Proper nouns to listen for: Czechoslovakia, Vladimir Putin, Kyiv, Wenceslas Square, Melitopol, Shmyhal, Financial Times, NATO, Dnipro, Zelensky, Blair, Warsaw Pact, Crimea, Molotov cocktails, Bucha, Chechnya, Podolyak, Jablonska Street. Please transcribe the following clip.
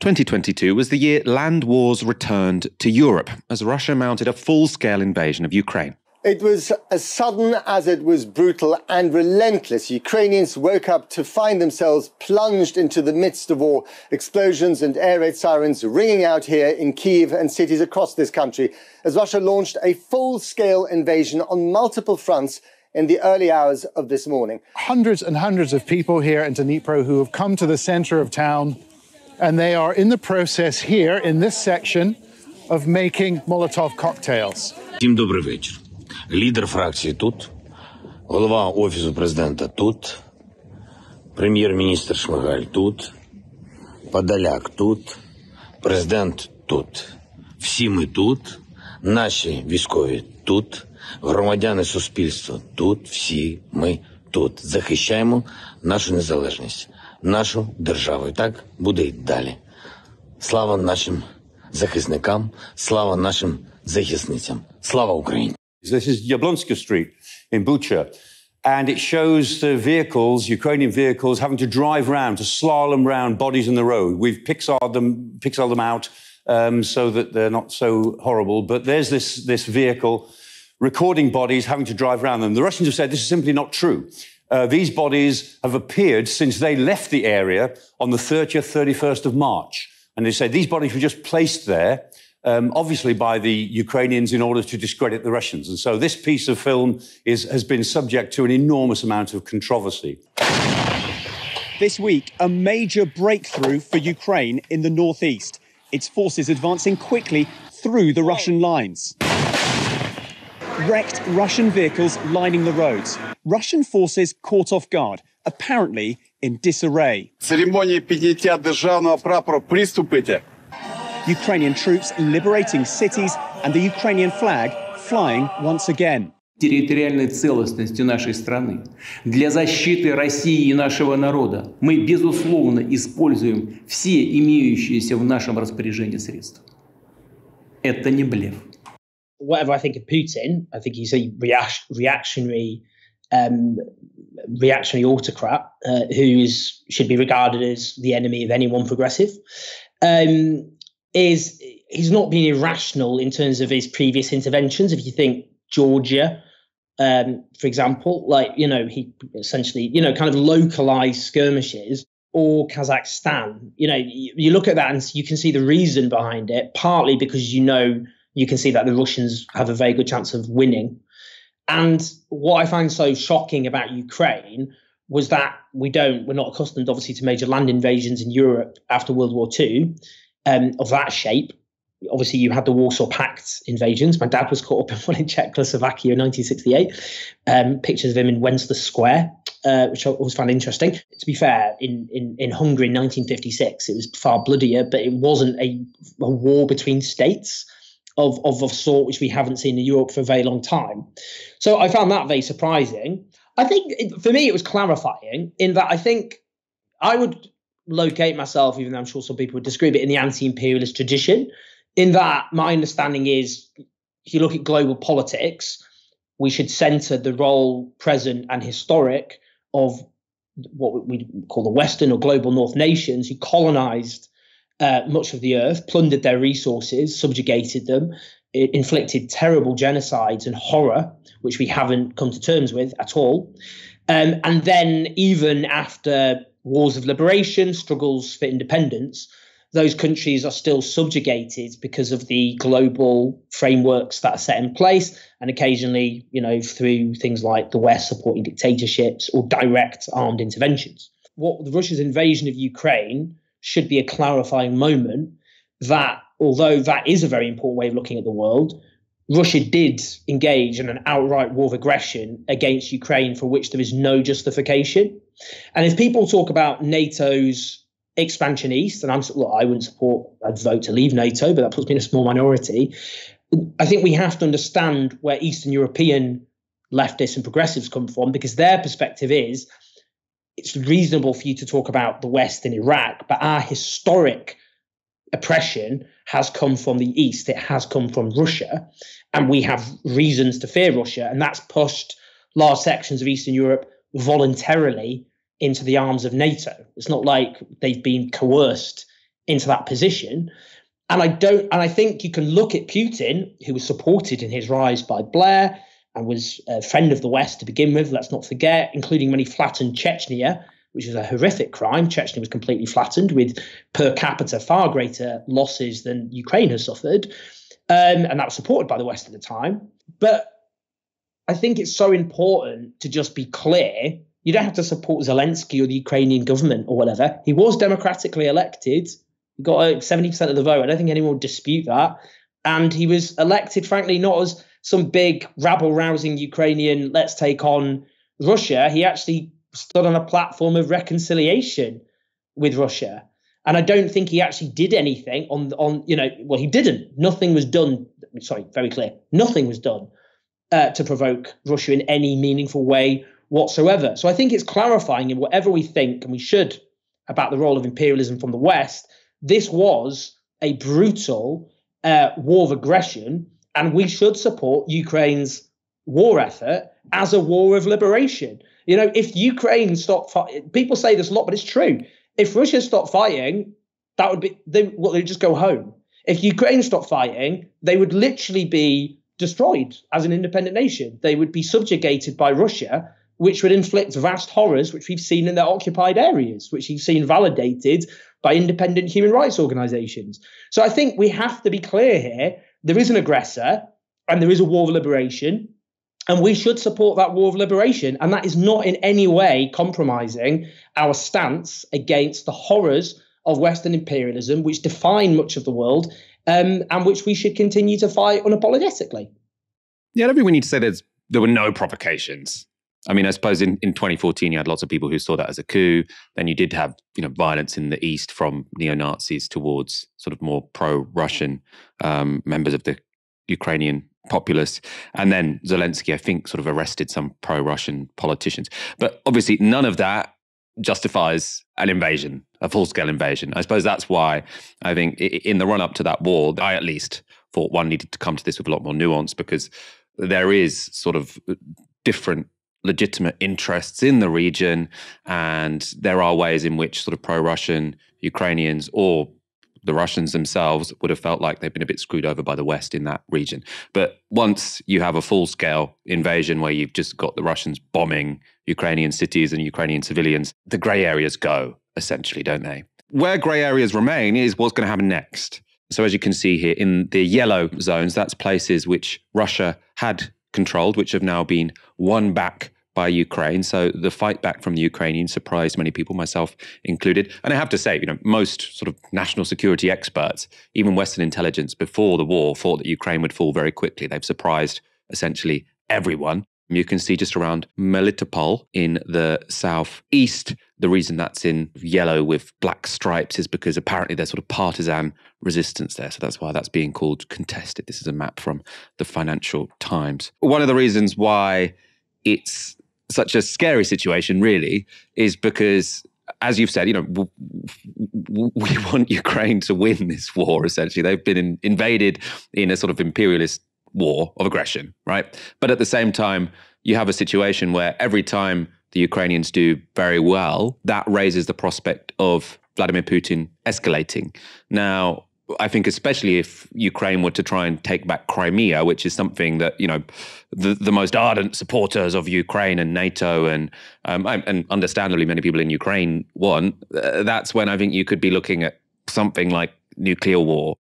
2022 was the year land wars returned to Europe as Russia mounted a full-scale invasion of Ukraine. It was as sudden as it was brutal and relentless. Ukrainians woke up to find themselves plunged into the midst of war. Explosions and air raid sirens ringing out here in Kyiv and cities across this country as Russia launched a full-scale invasion on multiple fronts in the early hours of this morning. Hundreds and hundreds of people here in Dnipro who have come to the center of town, and they are in the process here in this section of making Molotov cocktails. Всім добрий вечір. Лідер фракції тут, голова Офісу Президента тут, прем'єр-міністр Шмигаль тут, Подоляк тут, президент тут. Всі ми тут, наші військові тут, громадяни суспільства тут, всі ми тут. Захищаємо нашу незалежність, нашу державу. І так буде й далі. Слава нашим захисникам, слава нашим захисницям, слава Україні. This is Jablonska Street in Bucha, and it shows the vehicles, Ukrainian vehicles, having to drive round, to slalom round bodies in the road. We've pixeled them out so that they're not so horrible. But there's this vehicle recording bodies having to drive round them. The Russians have said this is simply not true. These bodies have appeared since they left the area on the 31st of March. And they said these bodies were just placed there obviously by the Ukrainians in order to discredit the Russians. And so this piece of film has been subject to an enormous amount of controversy. This week, a major breakthrough for Ukraine in the northeast. Its forces advancing quickly through the Russian lines. Wrecked Russian vehicles lining the roads. Russian forces caught off guard, apparently in disarray. Церемонія підняття державного прапора приступити. Ukrainian troops liberating cities and the Ukrainian flag flying once again. Территориальной целостности нашей страны, для защиты России и нашего народа мы, безусловно, используем все имеющиеся в нашем распоряжении средства. Это не блеф. Whatever I think of Putin, I think he's a reactionary autocrat who should be regarded as the enemy of anyone progressive. He's not been irrational in terms of his previous interventions. If you think Georgia, for example, he essentially, kind of localized skirmishes, or Kazakhstan, you look at that and you can see the reason behind it, partly because, you can see that the Russians have a very good chance of winning. And what I find so shocking about Ukraine was that we're not accustomed, obviously, to major land invasions in Europe after World War II. Of that shape. Obviously, you had the Warsaw Pact invasions. My dad was caught up in one in Czechoslovakia in 1968. Pictures of him in Wenceslas Square, which I always found interesting. To be fair, in Hungary in 1956, it was far bloodier, but it wasn't a war between states of sort, which we haven't seen in Europe for a very long time. So I found that very surprising. I think, for me, it was clarifying in that I think I would locate myself, even though I'm sure some people would disagree, but in the anti-imperialist tradition, in that my understanding is, if you look at global politics, we should centre the role, present and historic, of what we call the Western or global North nations who colonised much of the earth, plundered their resources, subjugated them, inflicted terrible genocides and horror, which we haven't come to terms with at all. And then even after wars of liberation, struggles for independence, those countries are still subjugated because of the global frameworks that are set in place. And occasionally, through things like the West supporting dictatorships or direct armed interventions. What the Russia's invasion of Ukraine should be a clarifying moment that, although that is a very important way of looking at the world, Russia did engage in an outright war of aggression against Ukraine for which there is no justification. And if people talk about NATO's expansion east, and I wouldn't support, I'd vote to leave NATO, but that puts me in a small minority. I think we have to understand where Eastern European leftists and progressives come from, because their perspective is it's reasonable for you to talk about the West in Iraq, but our historic oppression has come from the East. It has come from Russia, and we have reasons to fear Russia. And that's pushed large sections of Eastern Europe voluntarily into the arms of NATO. It's not like they've been coerced into that position. And I think you can look at Putin, who was supported in his rise by Blair and was a friend of the West to begin with, let's not forget, including when he flattened Chechnya, which was a horrific crime. Chechnya was completely flattened with per capita far greater losses than Ukraine has suffered. And that was supported by the West at the time. But I think it's so important to just be clear. You don't have to support Zelensky or the Ukrainian government or whatever. He was democratically elected. He got 70% of the vote. I don't think anyone would dispute that. And he was elected, frankly, not as some big rabble-rousing Ukrainian, let's take on Russia. He actually stood on a platform of reconciliation with Russia. And I don't think he actually did anything well, he didn't. Nothing was done. Sorry, very clear. Nothing was done to provoke Russia in any meaningful way whatsoever. So I think it's clarifying in whatever we think, and we should, about the role of imperialism from the West. This was a brutal war of aggression, and we should support Ukraine's war effort as a war of liberation. You know, if Ukraine stopped fighting, people say this a lot, but it's true. If Russia stopped fighting, that would be, they'd just go home. If Ukraine stopped fighting, they would literally be destroyed as an independent nation. They would be subjugated by Russia, which would inflict vast horrors, which we've seen in their occupied areas, which you've seen validated by independent human rights organizations. So I think we have to be clear here. There is an aggressor and there is a war of liberation, and we should support that war of liberation. And that is not in any way compromising our stance against the horrors of Western imperialism, which define much of the world, and which we should continue to fight unapologetically. Yeah, I don't think we need to say there were no provocations. I mean, I suppose in 2014, you had lots of people who saw that as a coup. Then you did have, violence in the East from neo-Nazis towards sort of more pro-Russian members of the Ukrainian populace. And then Zelensky, I think, sort of arrested some pro-Russian politicians. But obviously, none of that justifies an invasion, a full-scale invasion. I suppose that's why I think in the run-up to that war, I at least thought one needed to come to this with a lot more nuance, because there is sort of different legitimate interests in the region, and there are ways in which sort of pro-Russian Ukrainians or the Russians themselves would have felt like they've been a bit screwed over by the West in that region. But once you have a full-scale invasion where you've just got the Russians bombing Ukrainian cities and Ukrainian civilians, the grey areas go, essentially, don't they? Where grey areas remain is what's going to happen next. So as you can see here, in the yellow zones, that's places which Russia had controlled, which have now been won back by Ukraine. So the fight back from the Ukrainians surprised many people, myself included. And I have to say, most sort of national security experts, even Western intelligence before the war, thought that Ukraine would fall very quickly. They've surprised essentially everyone. You can see just around Melitopol in the southeast, the reason that's in yellow with black stripes is because apparently there's sort of partisan resistance there. So that's why that's being called contested. This is a map from the Financial Times. One of the reasons why it's such a scary situation really is because, as you've said, we want Ukraine to win this war, essentially. They've been invaded in a sort of imperialist war of aggression, right? But at the same time, you have a situation where every time the Ukrainians do very well, that raises the prospect of Vladimir Putin escalating. Now, I think especially if Ukraine were to try and take back Crimea, which is something that, the most ardent supporters of Ukraine and NATO and understandably many people in Ukraine want, that's when I think you could be looking at something like nuclear war.